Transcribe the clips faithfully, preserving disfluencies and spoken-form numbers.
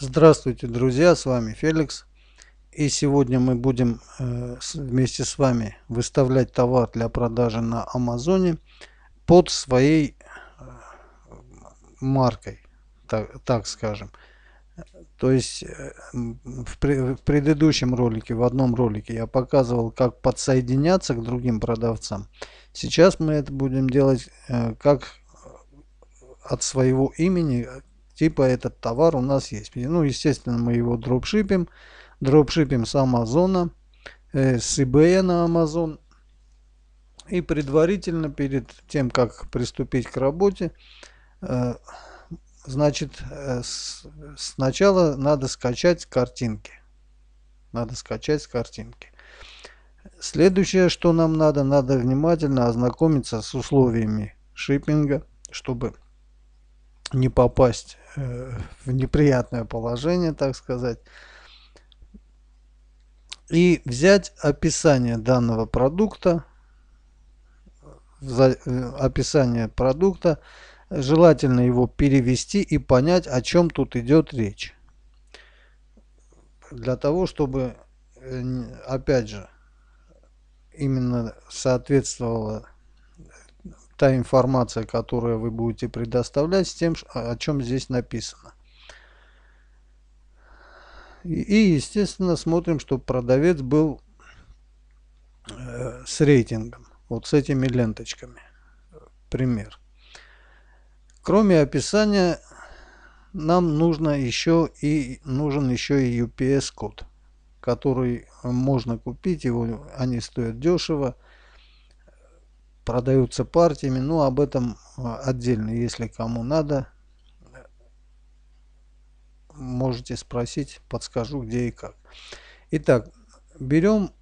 Здравствуйте, друзья, с вами Феликс, и сегодня мы будем вместе с вами выставлять товар для продажи на Амазоне под своей маркой, так, так скажем. То есть в предыдущем ролике, в одном ролике я показывал, как подсоединяться к другим продавцам. Сейчас мы это будем делать как от своего имени, типа этот товар у нас есть. Ну, естественно, мы его дропшипим. Дропшипим с Амазона, э, с и бэ эн на Амазон. И предварительно, перед тем, как приступить к работе, э, значит, э, с, сначала надо скачать картинки. Надо скачать картинки. Следующее, что нам надо, надо внимательно ознакомиться с условиями шиппинга, чтобы не попасть в неприятное положение, так сказать, и взять описание данного продукта, описание продукта, желательно его перевести и понять, о чем тут идет речь, для того чтобы, опять же, именно соответствовало та информация, которую вы будете предоставлять, с тем, о чем здесь написано. И, и естественно, смотрим, чтобы продавец был э, с рейтингом. Вот с этими ленточками. Пример. Кроме описания, нам нужно еще и, нужен еще и ю пи эс-код, который можно купить. Его, они стоят дешево. Продаются партиями, но об этом отдельно, если кому надо, можете спросить, подскажу, где и как. Итак, берем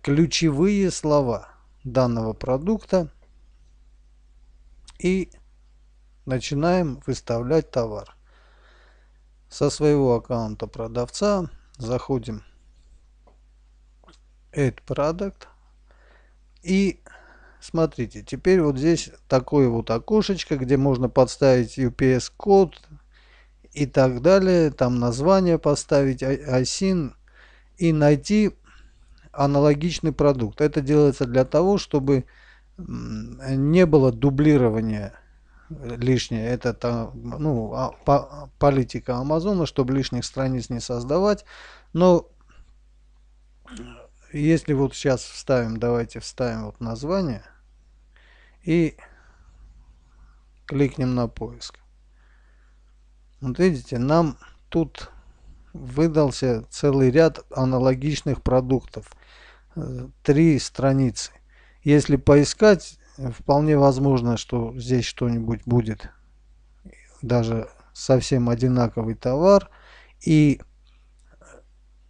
ключевые слова данного продукта и начинаем выставлять товар. Со своего аккаунта продавца заходим Add Product и смотрите, теперь вот здесь такое вот окошечко, где можно подставить ю пи эс-код и так далее. Там название поставить, асин, и найти аналогичный продукт. Это делается для того, чтобы не было дублирования лишнее. Это там, ну, политика Амазона, чтобы лишних страниц не создавать. Но если вот сейчас вставим, давайте вставим вот название и кликнем на поиск. Вот видите, нам тут выдался целый ряд аналогичных продуктов. Три страницы. Если поискать, вполне возможно, что здесь что-нибудь будет. Даже совсем одинаковый товар. И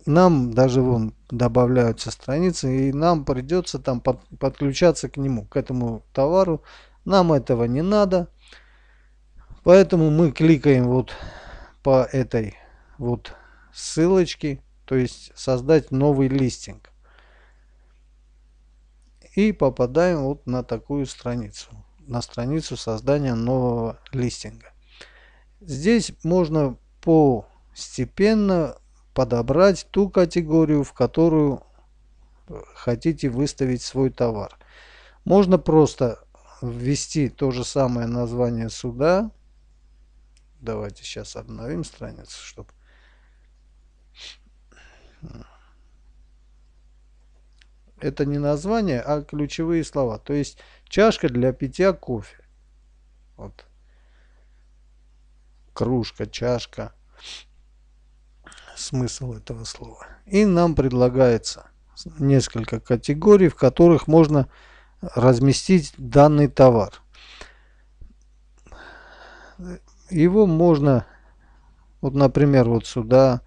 нам даже вон добавляются страницы, и нам придется там под, подключаться к нему, к этому товару. Нам этого не надо, поэтому мы кликаем вот по этой вот ссылочке, то есть создать новый листинг, и попадаем вот на такую страницу, на страницу создания нового листинга. Здесь можно постепенно подобрать ту категорию, в которую хотите выставить свой товар. Можно просто ввести то же самое название сюда. Давайте сейчас обновим страницу, чтобы это не название, а ключевые слова. То есть чашка для питья кофе. Вот. Кружка, чашка. Смысл этого слова. И нам предлагается несколько категорий, в которых можно разместить данный товар. Его можно, вот, например, вот сюда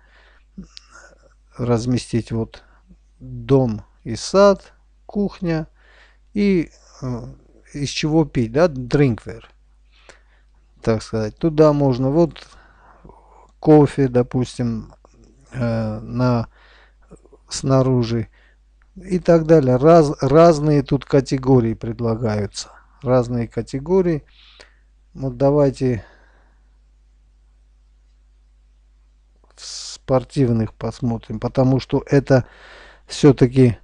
разместить, вот, дом и сад, кухня и э, из чего пить, да, drinkware, так сказать. Туда можно вот кофе, допустим, на снаружи и так далее. Раз, разные тут категории предлагаются, разные категории. Вот давайте спортивных посмотрим, потому что это все-таки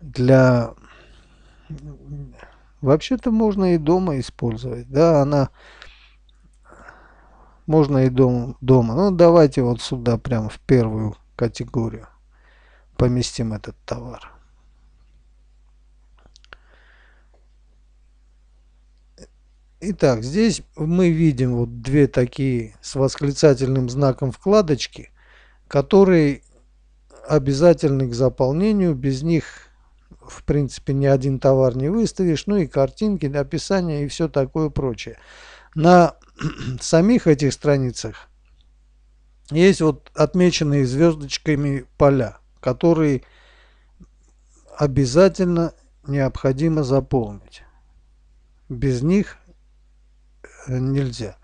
для... Вообще-то можно и дома использовать, да, она... Можно и дома. дома. Ну, давайте вот сюда, прямо в первую категорию, поместим этот товар. Итак, здесь мы видим вот две такие с восклицательным знаком вкладочки, которые обязательны к заполнению. Без них, в принципе, ни один товар не выставишь. Ну и картинки, описание и все такое прочее. На самих этих страницах есть вот отмеченные звездочками поля, которые обязательно необходимо заполнить. Без них нельзя.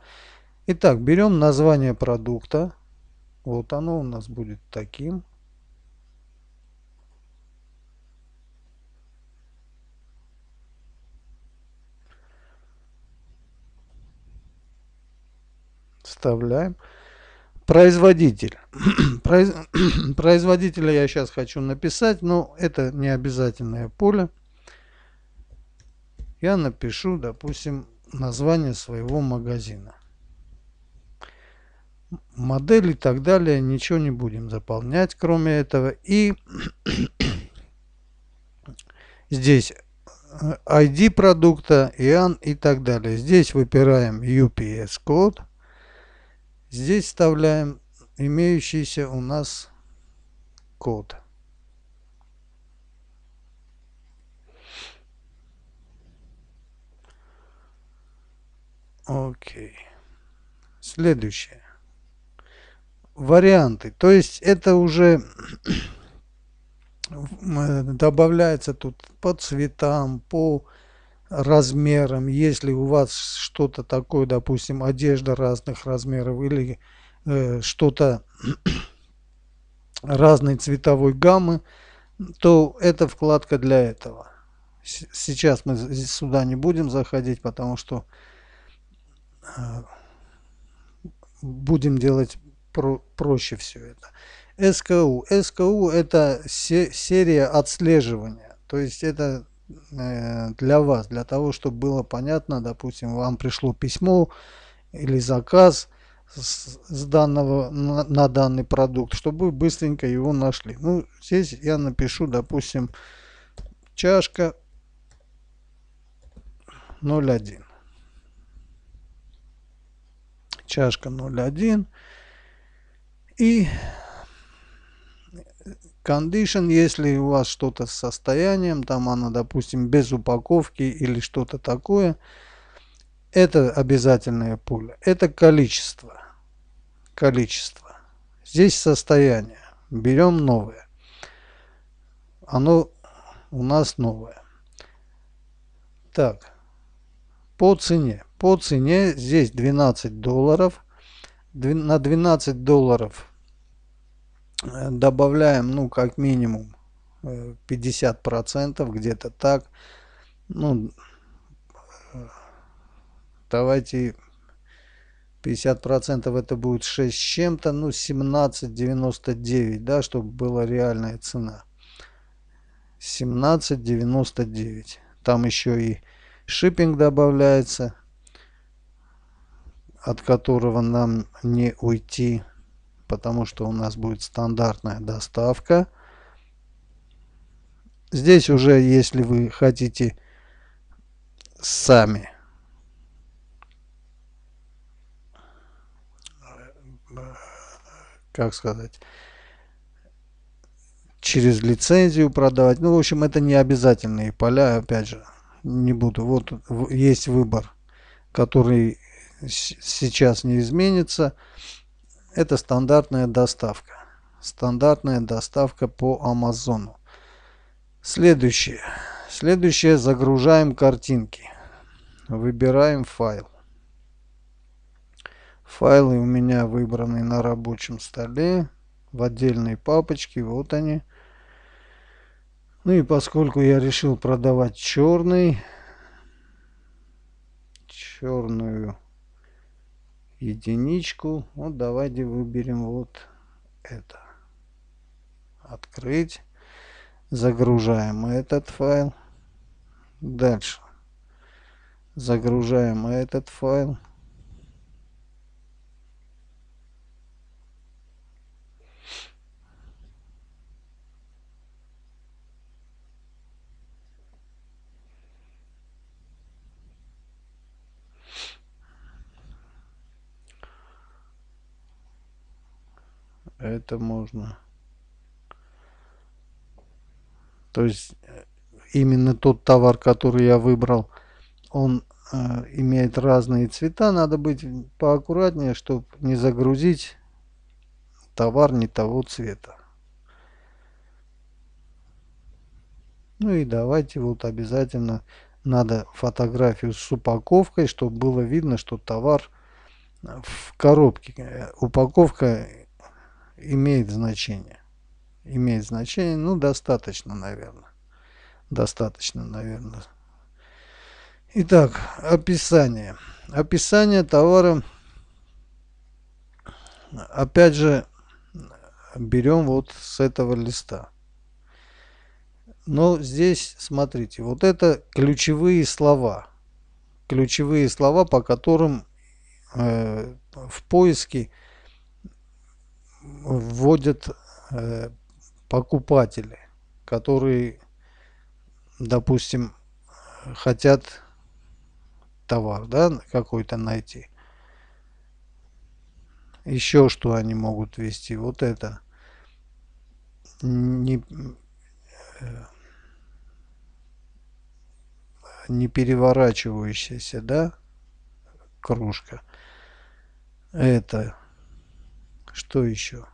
Итак, берем название продукта. Вот оно у нас будет таким. Вставляем. Производитель. Произ... Производителя я сейчас хочу написать, но это не обязательное поле. Я напишу, допустим, название своего магазина. Модель и так далее ничего не будем заполнять, кроме этого. И здесь ай ди продукта, и эй эн и так далее. Здесь выбираем ю пи эс код. Здесь вставляем имеющийся у нас код. Окей. Следующее. Варианты. То есть это уже добавляется тут по цветам, по размером, если у вас что-то такое, допустим, одежда разных размеров или э, что-то разной цветовой гаммы, то это вкладка для этого. С сейчас мы сюда не будем заходить, потому что э, будем делать про проще все это. эс ка у. эс ка у это се серия отслеживания, то есть это для вас, для того, чтобы было понятно, допустим, вам пришло письмо или заказ с, с данного, на, на данный продукт, чтобы вы быстренько его нашли. Ну, здесь я напишу, допустим, чашка ноль один. Чашка ноль один. И condition, если у вас что-то с состоянием, там она, допустим, без упаковки или что-то такое, это обязательное поле. Это количество. Количество. Здесь состояние. Берем новое. Оно у нас новое. Так. По цене. По цене здесь двенадцать долларов. На двенадцать долларов добавляем, ну, как минимум пятьдесят процентов, где-то так. Ну, давайте пятьдесят процентов, это будет шесть с чем-то, ну, семнадцать девяносто девять, да, чтобы была реальная цена. семнадцать девяносто девять. Там еще и шиппинг добавляется, от которого нам не уйти, потому что у нас будет стандартная доставка. Здесь уже, если вы хотите сами как сказать через лицензию продавать, ну, в общем, это не обязательные поля, опять же, не буду. Вот есть выбор, который сейчас не изменится. Это стандартная доставка. Стандартная доставка по Амазону. Следующее. Следующее. Загружаем картинки. Выбираем файл. Файлы у меня выбраны на рабочем столе. В отдельной папочке. Вот они. Ну и поскольку я решил продавать черный. Черную единичку. Вот давайте выберем вот это. Открыть. Загружаем этот файл. Дальше. Загружаем этот файл. Это можно. То есть именно тот товар, который я выбрал, он э, имеет разные цвета. Надо быть поаккуратнее, чтобы не загрузить товар не того цвета. Ну и давайте вот обязательно надо фотографию с упаковкой, чтобы было видно, что товар в коробке. Упаковка имеет значение. Имеет значение. Ну, достаточно, наверное. Достаточно, наверное. Итак, описание. Описание товара. Опять же, берем вот с этого листа. Но здесь, смотрите, вот это ключевые слова. Ключевые слова, по которым э, в поиске вводят э, покупатели, которые, допустим, хотят товар, да, какой-то найти. Еще что они могут ввести? Вот это. Не, э, не переворачивающаяся, да, кружка. Это. Что еще?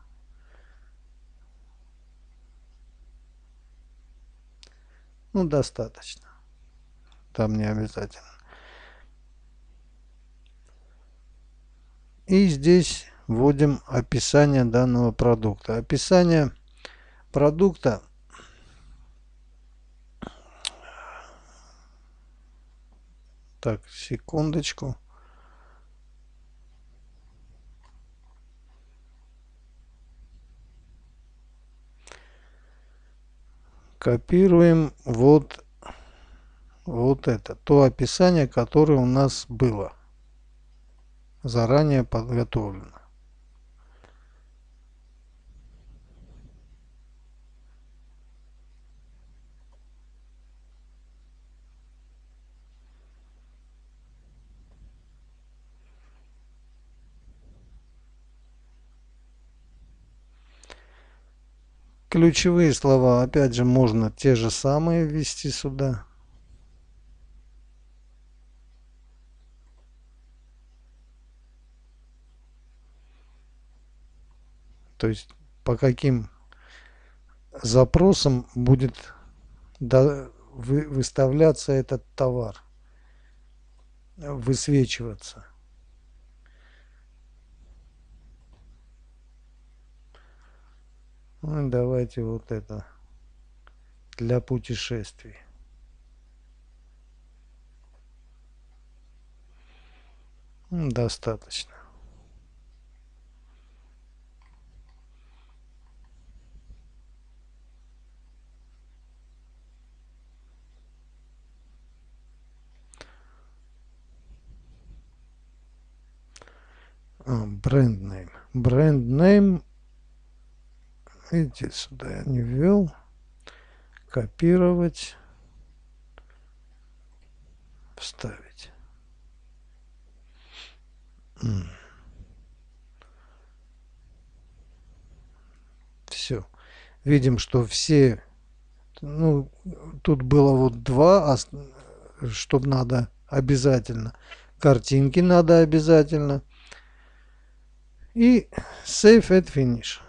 Ну, достаточно. Там не обязательно. И здесь вводим описание данного продукта. Описание продукта так, секундочку. Копируем вот, вот это, то описание, которое у нас было, заранее подготовлено. Ключевые слова, опять же, можно те же самые ввести сюда. То есть, по каким запросам будет выставляться этот товар, высвечиваться. Ну, давайте вот это для путешествий. Достаточно. Бренд name. Бренд name. Видите, сюда я не ввел. Копировать. Вставить. Все. Видим, что все... Ну, тут было вот два, что надо обязательно. Картинки надо обязательно. И Save and Finish.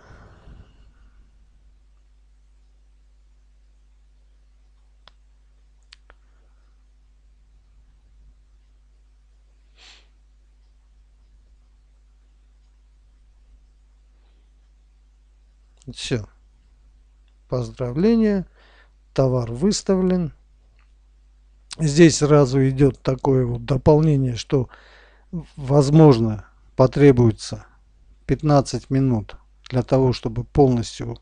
Все. Поздравления. Товар выставлен. Здесь сразу идет такое вот дополнение, что возможно потребуется пятнадцать минут, для того, чтобы полностью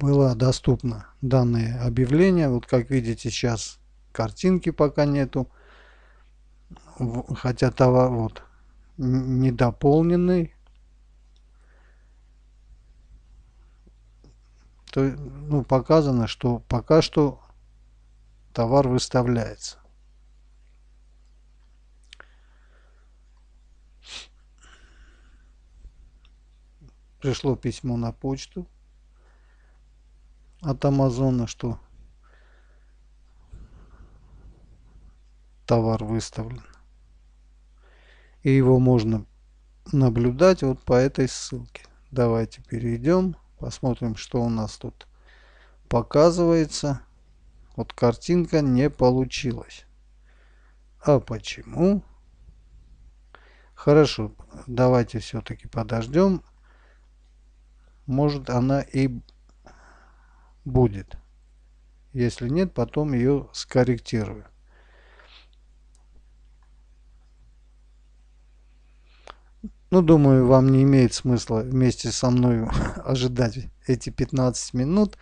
было доступно данное объявление. Вот как видите, сейчас картинки пока нету, хотя товар вот недополненный. То, ну, показано, что пока что товар выставляется. Пришло письмо на почту от Амазона, что товар выставлен. И его можно наблюдать вот по этой ссылке. Давайте перейдем, посмотрим, что у нас тут показывается. Вот картинка не получилась. А почему? Хорошо, давайте все-таки подождем. Может, она и будет. Если нет, потом ее скорректирую. Ну, думаю, вам не имеет смысла вместе со мной ожидать эти пятнадцать минут.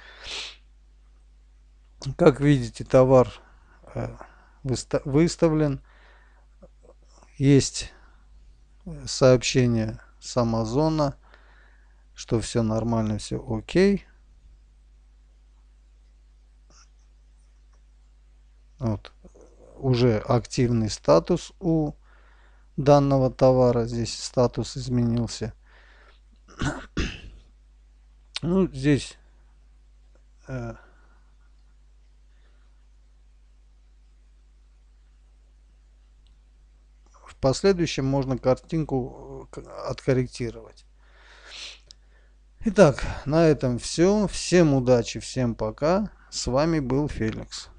Как видите, товар выставлен. Есть сообщение с Амазона, что все нормально, все окей. Вот. Уже активный статус у данного товара. Здесь статус изменился. Ну, здесь э, в последующем можно картинку откорректировать. Итак, на этом все. Всем удачи, всем пока. С вами был Феликс.